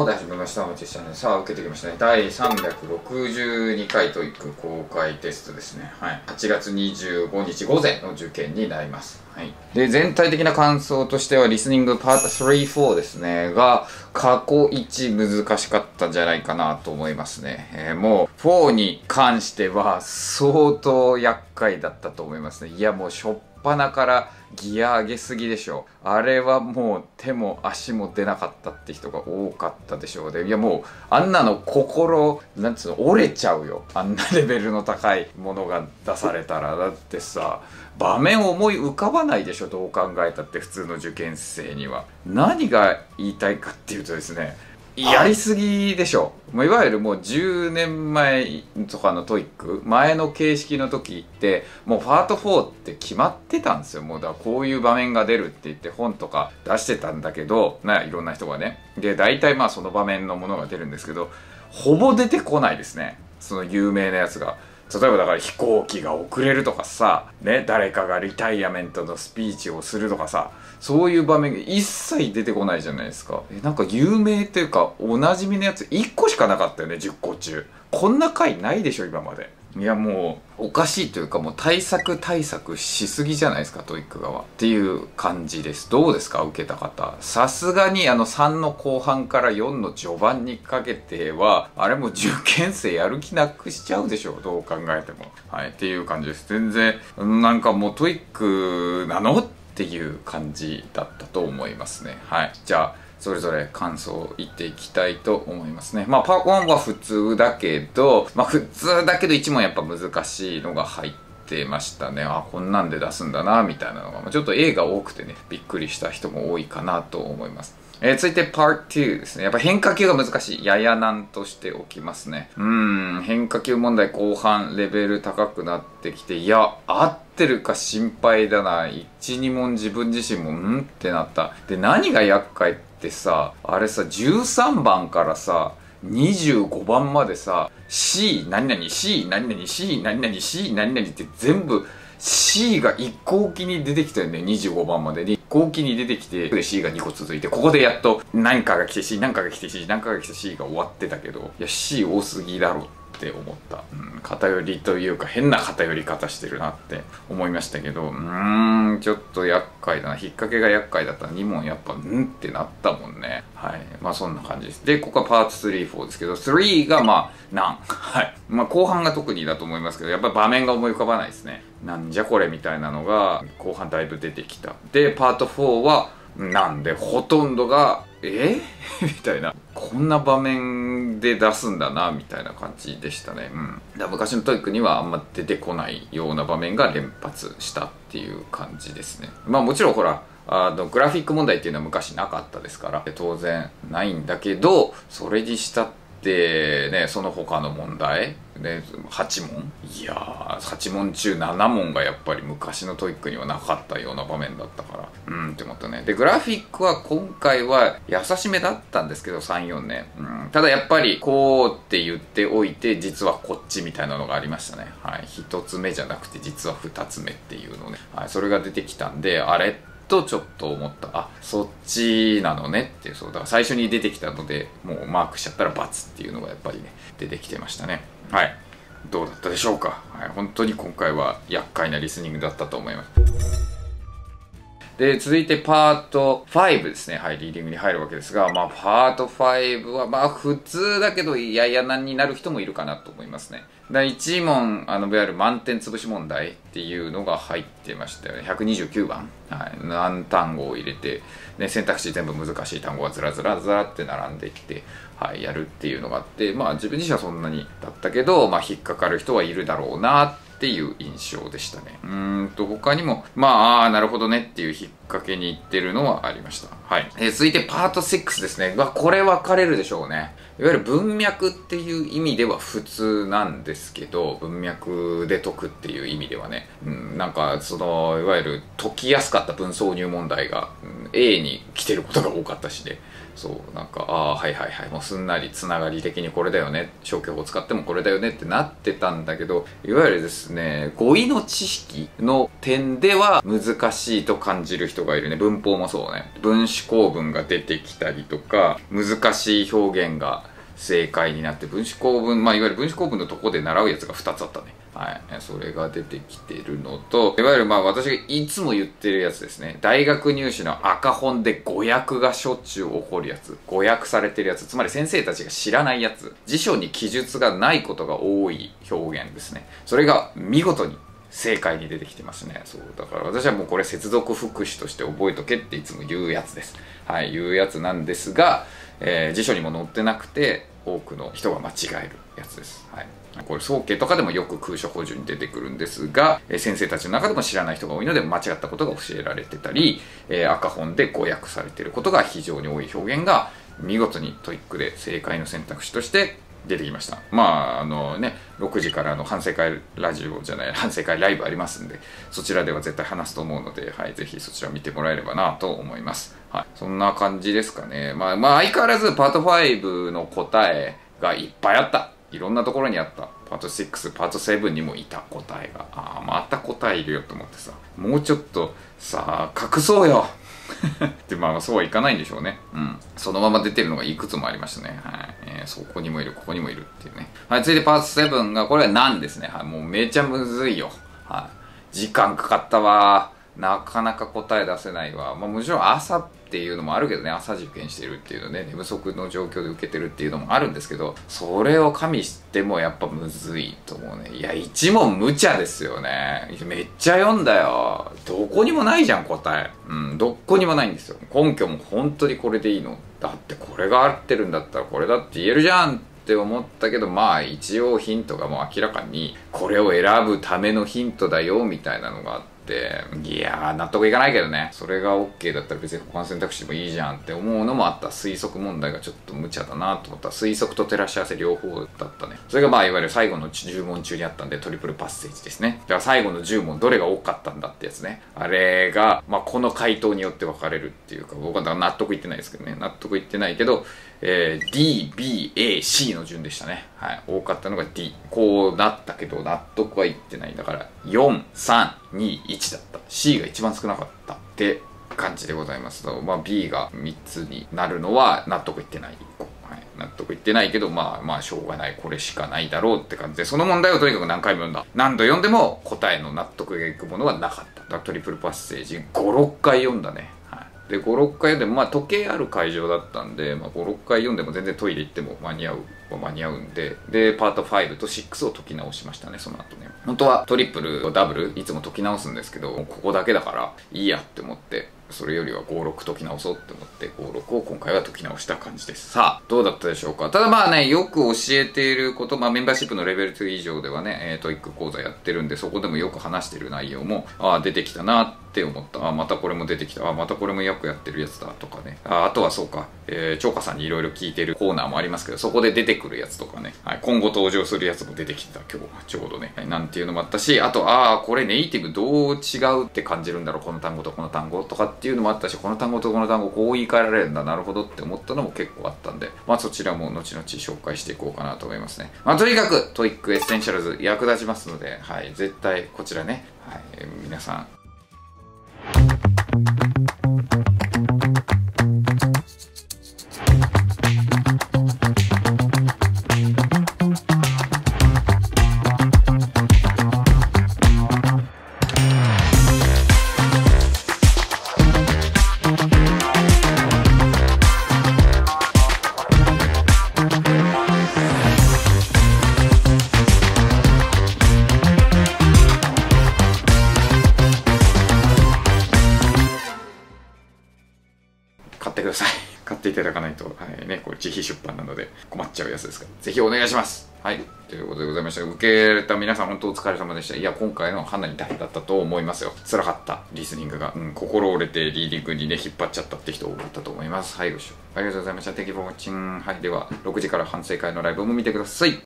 を出してみました。お待ちしてね。さあ、受けてきましたね。第362回トイック公開テストですね。はい。8月25日午前の受験になります。はい。で、全体的な感想としては、リスニングパート3、4ですね。が、過去一難しかったんじゃないかなと思いますね。もう、4に関しては、相当厄介だったと思いますね。いや、もう、しょっぱなから、ギア上げすぎでしょ。あれはもう手も足も出なかったって人が多かったでしょうで、いやもうあんなの心なんつうの折れちゃうよ。あんなレベルの高いものが出されたら、だってさ、場面思い浮かばないでしょ、どう考えたって普通の受験生には。何が言いたいかっていうとですね、やりすぎでしょ。もういわゆるもう10年前とかのトイック、前の形式の時って、もうパート4って決まってたんですよ。もうだからこういう場面が出るって言って本とか出してたんだけど、いろんな人がね。で、大体まあその場面のものが出るんですけど、ほぼ出てこないですね。その有名なやつが。例えばだから飛行機が遅れるとかさ、ね、誰かがリタイアメントのスピーチをするとかさ、そういう場面が一切出てこないじゃないですか。なんか有名というかおなじみのやつ1個しかなかったよね、10個中。こんな回ないでしょ、今まで。いやもうおかしいというか、もう対策しすぎじゃないですか、トイック側っていう感じです。どうですか、受けた方。さすがに3の後半から4の序盤にかけてはあれも受験生やる気なくしちゃうでしょ、どう考えても。はいっていう感じです。全然なんかもうトイックなのっていう感じだったと思いますね。はい、じゃあそれぞれ感想を言っていきたいと思いますね。まあ、パート1は普通だけど、1問やっぱ難しいのが入ってましたね。あ、こんなんで出すんだな、みたいなのが、ちょっと A が多くてね、びっくりした人も多いかなと思います。続いてパート2ですね。やっぱ変化球が難しい。やや難としておきますね。変化球問題後半レベル高くなってきて、いや、あっ合ってるか心配だな。12問自分自身もんってなった。で、何が厄介ってさ、あれさ、13番からさ25番までさ、 C 何々 C 何々 C 何々 C 何々って全部 C が1個おきに出てきたよね。25番までに1個おきに出てきて、で C が2個続いて、ここでやっと何かが来て C 何かが来て C 何かが来て C が終わってたけど、いや C 多すぎだろって思った。偏りというか変な偏り方してるなって思いましたけど、ちょっと厄介だな。引っ掛けが厄介だったら2問やっぱってなったもんね。はい。まあそんな感じです。で、ここはパーツ3、4ですけど、3がまあ難。はい。まあ後半が特にだと思いますけど、やっぱ場面が思い浮かばないですね。なんじゃこれみたいなのが後半だいぶ出てきた。で、パート4はなんでほとんどがみたいな。こんな場面で出すんだな、みたいな感じでしたね。だから昔のトイックにはあんま出てこないような場面が連発したっていう感じですね。まあもちろんほら、グラフィック問題っていうのは昔なかったですから、当然ないんだけど、それにしたってね、その他の問題、ね、8問いやー、8問中7問がやっぱり昔のトイックにはなかったような場面だったから、って思ったね。で、グラフィックは今回は優しめだったんですけど、3、4ね。ただやっぱりこうって言っておいて、実はこっちみたいなのがありましたね。はい。1つ目じゃなくて、実は2つ目っていうのね。はい。それが出てきたんで、あれとちょっと思った。あ、そっちなのねって、そうだから最初に出てきたので、もうマークしちゃったら×っていうのがやっぱりね、出てきてましたね。はい。どうだったでしょうか。はい。本当に今回は厄介なリスニングだったと思います。で、続いてパート5ですね。はい。リーディングに入るわけですが、まあ、パート5は、まあ、普通だけど、いやいや難になる人もいるかなと思いますね。1問、いわゆる満点潰し問題っていうのが入ってましたよね。129番。はい。何単語を入れて、ね、選択肢全部難しい単語がずらずらずらって並んでいって、はい、やるっていうのがあって、まあ、自分自身はそんなにだったけど、まあ、引っかかる人はいるだろうなっていう印象でしたね。他にも、まあ、なるほどねっていう引っ掛けに行ってるのはありました。はい。続いてパート6ですね。これ分かれるでしょうね。いわゆる文脈っていう意味では普通なんですけど、文脈で解くっていう意味ではね、なんかその、いわゆる解きやすかった文挿入問題が、A に来てることが多かったしね、そうなんか、ああはいはいはい、もうすんなりつながり的にこれだよね、消去法を使ってもこれだよねってなってたんだけど、いわゆるですね語彙の知識の点では難しいと感じる人がいるね。文法もそうね、分子構文が出てきたりとか、難しい表現が正解になって、分子構文、まあいわゆる分子構文のとこで習うやつが2つあったね。はい、それが出てきてるのと、いわゆるまあ私がいつも言ってるやつですね。大学入試の赤本で誤訳がしょっちゅう起こるやつ。誤訳されてるやつ。つまり先生たちが知らないやつ。辞書に記述がないことが多い表現ですね。それが見事に正解に出てきてますね。そう。だから私はもうこれ接続副詞として覚えとけっていつも言うやつです。はい、言うやつなんですが、辞書にも載ってなくて、多くの人が間違えるやつです。はい。これ、早慶とかでもよく空所補充に出てくるんですが、先生たちの中でも知らない人が多いので、間違ったことが教えられてたり、赤本で誤訳されていることが非常に多い表現が、見事にトイックで正解の選択肢として出てきました。まあ、6時からの反省会ラジオじゃない、反省会ライブありますんで、そちらでは絶対話すと思うので、はい、ぜひそちら見てもらえればなと思います。はい。そんな感じですかね。まあ、相変わらずパート5の答えがいっぱいあった。いろんなところにあった。パート6、パート7にもいた答えが。ああ、また答えいるよと思ってさ。もうちょっとさ、隠そうよって、まあそうはいかないんでしょうね。うん。そのまま出てるのがいくつもありましたね。はい。そこにもいる、ここにもいるっていうね。はい、続いてパート7が、これは何ですね。はい、もうめちゃむずいよ。はい。時間かかったわ。なかなか答え出せないわ。まあもちろん朝っていうのもあるけどね、朝受験してるっていうのね、寝不足の状況で受けてるっていうのもあるんですけど、それを加味してもやっぱむずいと思うね。いや、一問無茶ですよね。めっちゃ読んだよ。どこにもないじゃん、答え。うん、どこにもないんですよ。根拠も本当にこれでいいの。だってこれが合ってるんだったらこれだって言えるじゃんって思ったけど、まあ一応ヒントがもう明らかに、これを選ぶためのヒントだよ、みたいなのがあって、いやー納得いかないけどね。それが OK だったら別に他の選択肢もいいじゃんって思うのもあった。推測問題がちょっと無茶だなと思った。推測と照らし合わせ両方だったね。それがまあいわゆる最後の10問中にあったんで、トリプルパッセージですね。だから最後の10問どれが多かったんだってやつね。あれがまあこの回答によって分かれるっていうか、僕はだから納得いってないですけどね。納得いってないけど、D、B、A、C の順でしたね。はい。多かったのが D。こうなったけど納得はいってない。だから4、3、2、1だった。C が一番少なかったって感じでございます。まあ B が3つになるのは納得いってない。はい、納得いってないけど、まあしょうがない。これしかないだろうって感じで、その問題をとにかく何回も読んだ。何度読んでも答えの納得がいくものはなかった。だからトリプルパッセージ5、6回読んだね。で、5、6回読んでも、まあ時計ある会場だったんで、まあ5、6回読んでも全然トイレ行っても間に合うんで、で、パート5と6を解き直しましたね、その後ね。本当はトリプルとダブル、いつも解き直すんですけど、ここだけだからいいやって思って、それよりは5、6解き直そうって思って、5、6を今回は解き直した感じです。さあ、どうだったでしょうか。ただまあね、よく教えていること、まあメンバーシップのレベル2以上ではね、トイック講座やってるんで、そこでもよく話してる内容も、出てきたなって思った。またこれも出てきた。またこれもよくやってるやつだとかね。あとはそうか、超過さんにいろいろ聞いてるコーナーもありますけど、そこで出てくるやつとかね。はい、今後登場するやつも出てきた、今日、ちょうどね。なんていうのもあったし、あと、これネイティブどう違うって感じるんだろう、この単語とこの単語とかっていうのもあったし、この単語とこの単語こう言い換えられるんだ、なるほどって思ったのも結構あったんで、まあそちらも後々紹介していこうかなと思いますね。まあとにかくトイックエッセンシャルズ役立ちますので、はい、絶対こちらね、はい、皆さん、買っていただかないと、はいね、これ自費出版なので困っちゃうやつですから、ぜひお願いします。はい。ということでございました。受け入れた皆さん本当お疲れ様でした。いや、今回のかなり大変だったと思いますよ。辛かった。リスニングが。うん、心折れてリーディングにね、引っ張っちゃったって人多かったと思います。はい、ご視聴ありがとうございました。Thank you for watching。はい、では、6時から反省会のライブも見てください。